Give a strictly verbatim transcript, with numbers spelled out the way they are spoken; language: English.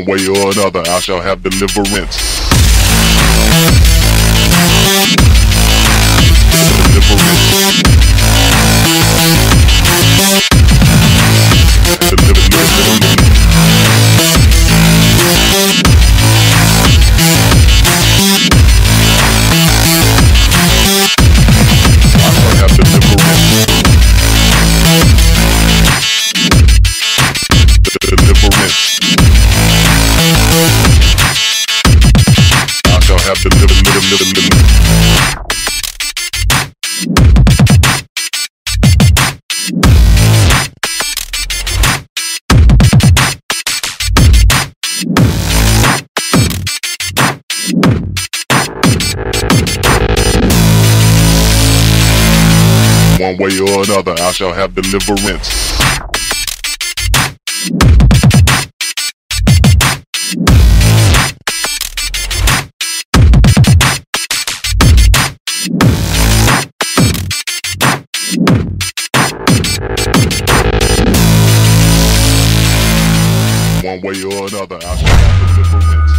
one way or another I shall have deliverance. One way or another, I shall have deliverance. One way or another, I shall have deliverance.